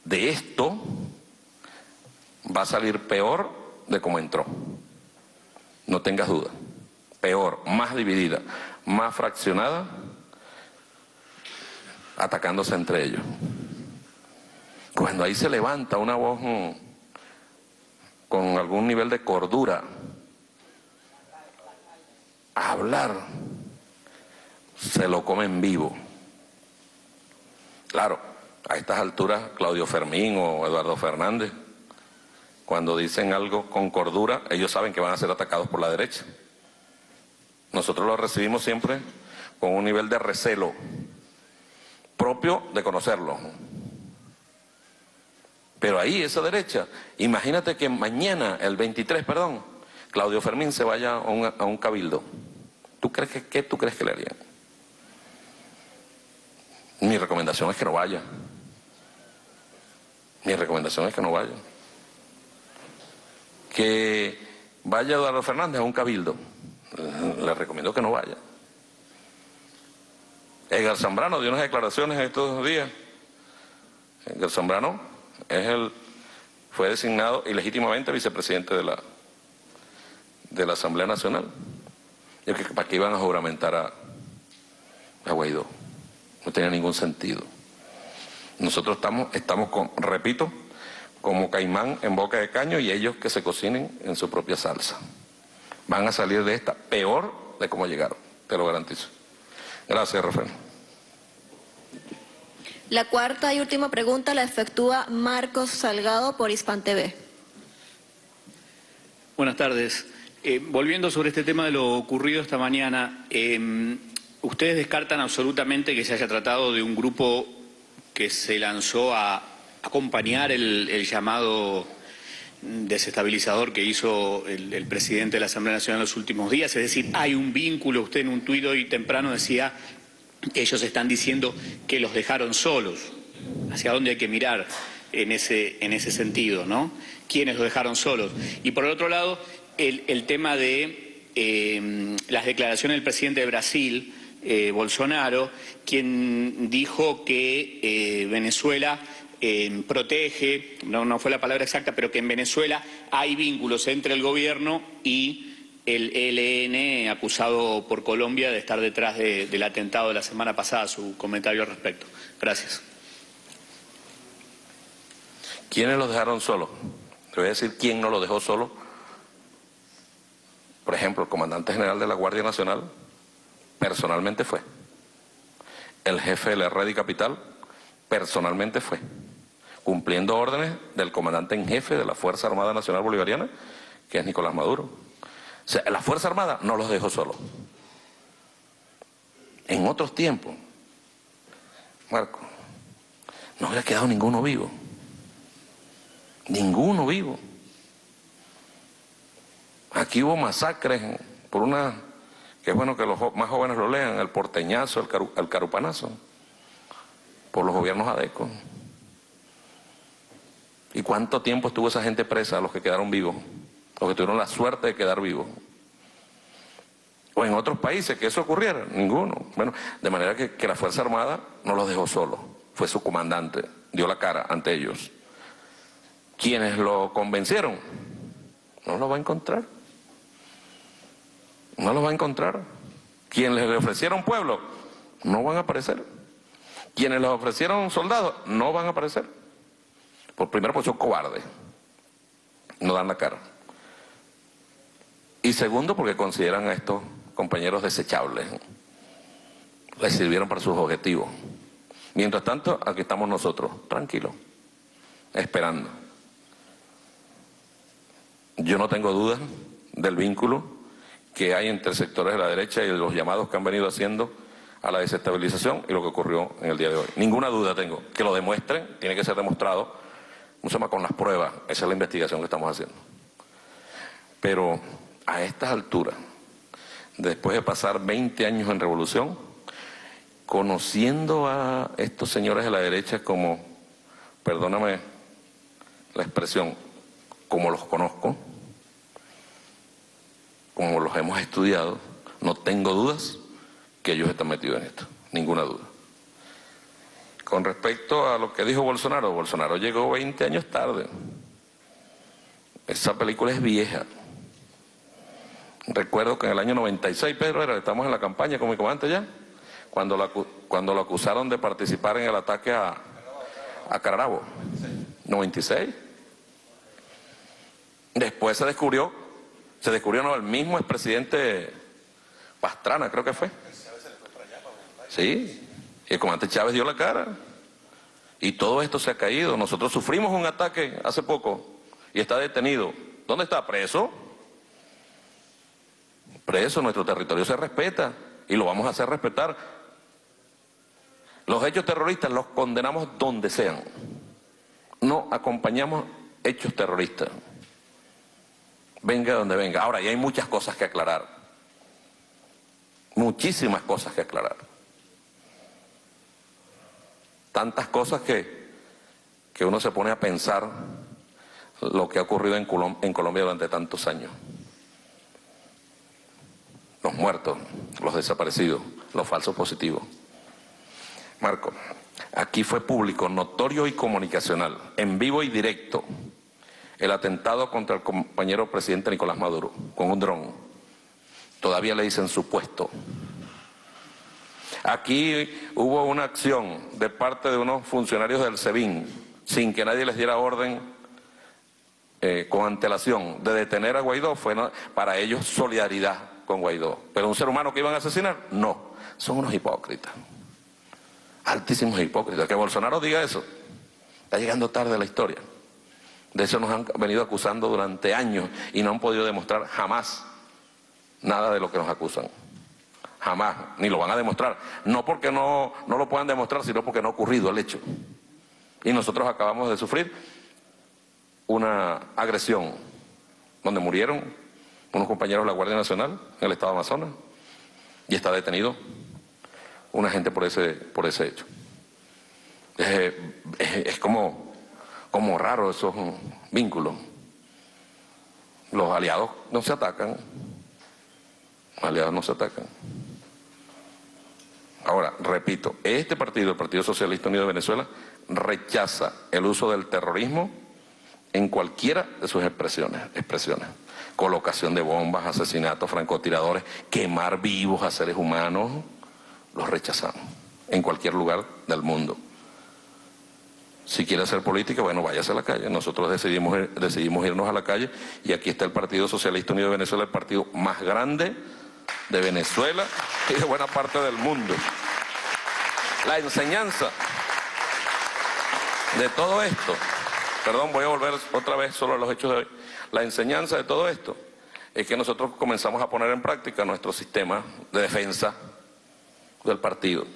de esto va a salir peor de como entró. No tengas duda. Peor, más dividida, más fraccionada, atacándose entre ellos. Cuando ahí se levanta una voz mm, con algún nivel de cordura a hablar, se lo comen vivo. Claro, a estas alturas Claudio Fermín o Eduardo Fernández, cuando dicen algo con cordura, ellos saben que van a ser atacados por la derecha. Nosotros lo recibimos siempre con un nivel de recelo propio de conocerlo. Pero ahí, esa derecha, imagínate que mañana, el veintitrés, perdón, Claudio Fermín se vaya a un, a un cabildo. ¿Tú crees que, qué tú crees que le harían? Mi recomendación es que no vaya. Mi recomendación es que no vaya. Que vaya Eduardo Fernández a un cabildo. Les recomiendo que no vaya. Edgar Zambrano dio unas declaraciones estos días. Edgar Zambrano es el, fue designado ilegítimamente vicepresidente de la, de la Asamblea Nacional. Yo creo que para qué iban a juramentar a, a Guaidó. No tenía ningún sentido. Nosotros estamos, estamos con, repito, como caimán en boca de caño y ellos que se cocinen en su propia salsa. Van a salir de esta peor de cómo llegaron, te lo garantizo. Gracias, Rafael. La cuarta y última pregunta la efectúa Marcos Salgado por Hispan T V. Buenas tardes. Eh, volviendo sobre este tema de lo ocurrido esta mañana, eh, ¿ustedes descartan absolutamente que se haya tratado de un grupo que se lanzó a, a acompañar el, el llamado desestabilizador que hizo el, el presidente de la Asamblea Nacional en los últimos días. Es decir, hay un vínculo. Usted en un tuit hoy temprano decía, ellos están diciendo que los dejaron solos. ¿Hacia dónde hay que mirar en ese, en ese sentido, no? ¿Quiénes los dejaron solos? Y por el otro lado, el, el tema de eh, las declaraciones del presidente de Brasil, eh, Bolsonaro, quien dijo que eh, Venezuela... Eh, protege, no, no fue la palabra exacta, pero que en Venezuela hay vínculos entre el gobierno y el E L N, acusado por Colombia de estar detrás de, del atentado de la semana pasada. Su comentario al respecto. Gracias. ¿Quiénes los dejaron solos? Le voy a decir quién no los dejó solos. Por ejemplo, el comandante general de la Guardia Nacional personalmente fue. El jefe de la Red y Capital personalmente fue, cumpliendo órdenes del comandante en jefe de la Fuerza Armada Nacional Bolivariana, que es Nicolás Maduro. O sea, la Fuerza Armada no los dejó solos. En otros tiempos, Marco, no hubiera quedado ninguno vivo. Ninguno vivo. Aquí hubo masacres por una... que es bueno que los más jóvenes lo lean, el porteñazo, el, caru, el carupanazo, por los gobiernos adecos. ¿Y cuánto tiempo estuvo esa gente presa, los que quedaron vivos, los que tuvieron la suerte de quedar vivos? O en otros países que eso ocurriera, ninguno. Bueno, de manera que, que la Fuerza Armada no los dejó solos, fue su comandante, dio la cara ante ellos. Quienes lo convencieron, no los va a encontrar. No los va a encontrar. Quienes le ofrecieron pueblo, no van a aparecer. Quienes les ofrecieron soldados no van a aparecer. Por primero, pues son cobardes. No dan la cara. Y segundo, porque consideran a estos compañeros desechables. Les sirvieron para sus objetivos. Mientras tanto, aquí estamos nosotros, tranquilos, esperando. Yo no tengo dudas del vínculo que hay entre sectores de la derecha y los llamados que han venido haciendo a la desestabilización y lo que ocurrió en el día de hoy. Ninguna duda tengo. Que lo demuestren, tiene que ser demostrado, no se llama con las pruebas, esa es la investigación que estamos haciendo. Pero a estas alturas, después de pasar veinte años en revolución, conociendo a estos señores de la derecha como, perdóname la expresión, como los conozco, como los hemos estudiado, no tengo dudas que ellos están metidos en esto, ninguna duda. Con respecto a lo que dijo Bolsonaro, Bolsonaro llegó veinte años tarde. Esa película es vieja. Recuerdo que en el año noventa y seis, Pedro, era, estamos en la campaña con mi comandante ya, cuando lo, cuando lo acusaron de participar en el ataque a, a Cararabo. ¿noventa y seis? Después se descubrió, se descubrió no, el mismo expresidente Pastrana, creo que fue. Sí, el comandante Chávez dio la cara y todo esto se ha caído. Nosotros sufrimos un ataque hace poco y está detenido. ¿Dónde está? Preso. Preso, nuestro territorio se respeta y lo vamos a hacer respetar. Los hechos terroristas los condenamos donde sean. No acompañamos hechos terroristas. Venga donde venga. Ahora, y hay muchas cosas que aclarar. Muchísimas cosas que aclarar. Tantas cosas que, que uno se pone a pensar lo que ha ocurrido en, Colom- en Colombia durante tantos años. Los muertos, los desaparecidos, los falsos positivos. Marco, aquí fue público, notorio y comunicacional, en vivo y directo, el atentado contra el compañero presidente Nicolás Maduro, con un dron. Todavía le dicen supuesto. Aquí hubo una acción de parte de unos funcionarios del SEBIN, sin que nadie les diera orden eh, con antelación de detener a Guaidó. Fue no, para ellos solidaridad con Guaidó. Pero un ser humano que iban a asesinar, no. Son unos hipócritas, altísimos hipócritas. Que Bolsonaro diga eso, está llegando tarde a la historia. De eso nos han venido acusando durante años y no han podido demostrar jamás nada de lo que nos acusan. Jamás, ni lo van a demostrar. No porque no, no lo puedan demostrar, sino porque no ha ocurrido el hecho. Y nosotros acabamos de sufrir una agresión donde murieron unos compañeros de la Guardia Nacional en el estado de Amazonas y está detenido un agente por ese, por ese hecho. Es, es, es como, como raro esos vínculos. Los aliados no se atacan. Los aliados no se atacan. Ahora, repito, este partido, el Partido Socialista Unido de Venezuela, rechaza el uso del terrorismo en cualquiera de sus expresiones. expresiones. Colocación de bombas, asesinatos, francotiradores, quemar vivos a seres humanos, los rechazamos en cualquier lugar del mundo. Si quiere hacer política, bueno, váyase a la calle. Nosotros decidimos, decidimos irnos a la calle y aquí está el Partido Socialista Unido de Venezuela, el partido más grande de Venezuela y de buena parte del mundo. La enseñanza de todo esto, perdón, voy a volver otra vez solo a los hechos de hoy. La enseñanza de todo esto es que nosotros comenzamos a poner en práctica nuestro sistema de defensa del partido.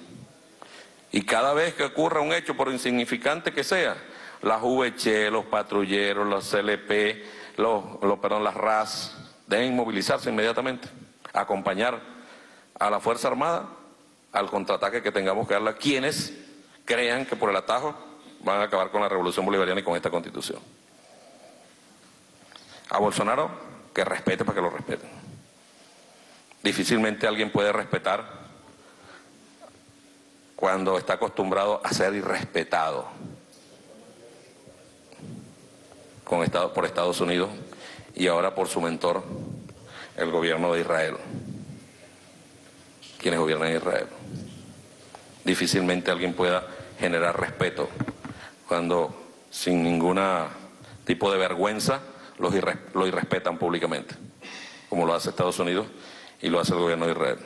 Y cada vez que ocurra un hecho, por insignificante que sea, las U V C, los patrulleros, los C L P, los, los, perdón, las R A S, deben movilizarse inmediatamente, acompañar a la Fuerza Armada al contraataque que tengamos que darle a quienes crean que por el atajo van a acabar con la Revolución Bolivariana y con esta Constitución. A Bolsonaro, que respete para que lo respeten. Difícilmente alguien puede respetar cuando está acostumbrado a ser irrespetado con Estado, por Estados Unidos y ahora por su mentor, el gobierno de Israel. Quienes gobiernan Israel. Difícilmente alguien pueda generar respeto cuando sin ningún tipo de vergüenza los irre, lo irrespetan públicamente, como lo hace Estados Unidos y lo hace el gobierno de Israel.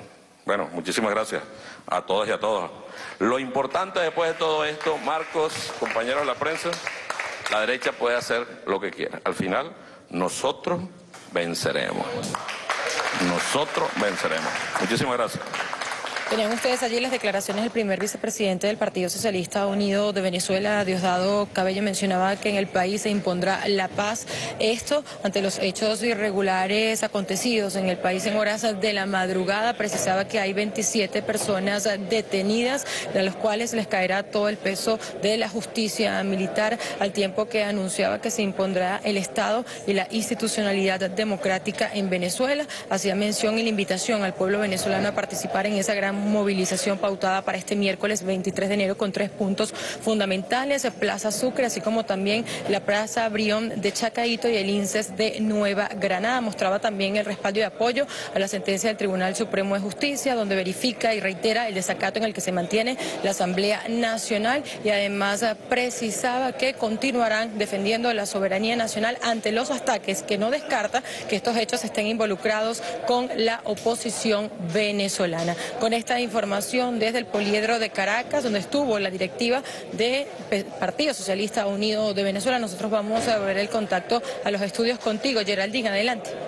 Bueno, muchísimas gracias a todas y a todos. Lo importante después de todo esto, Marcos, compañeros de la prensa, la derecha puede hacer lo que quiera. Al final, nosotros venceremos. Nosotros venceremos. Muchísimas gracias. Tenían ustedes allí las declaraciones del primer vicepresidente del Partido Socialista Unido de Venezuela, Diosdado Cabello, mencionaba que en el país se impondrá la paz. Esto ante los hechos irregulares acontecidos en el país en horas de la madrugada. Precisaba que hay veintisiete personas detenidas, de las cuales les caerá todo el peso de la justicia militar, al tiempo que anunciaba que se impondrá el Estado y la institucionalidad democrática en Venezuela. Hacía mención y la invitación al pueblo venezolano a participar en esa gran movilización pautada para este miércoles veintitrés de enero con tres puntos fundamentales: Plaza Sucre, así como también la Plaza Brión de Chacaíto y el INSE de Nueva Granada. Mostraba también el respaldo y apoyo a la sentencia del Tribunal Supremo de Justicia, donde verifica y reitera el desacato en el que se mantiene la Asamblea Nacional, y además precisaba que continuarán defendiendo la soberanía nacional ante los ataques, que no descarta que estos hechos estén involucrados con la oposición venezolana. Con esta información desde el Poliedro de Caracas, donde estuvo la directiva del Partido Socialista Unido de Venezuela. Nosotros vamos a ver el contacto a los estudios contigo, Geraldine, adelante.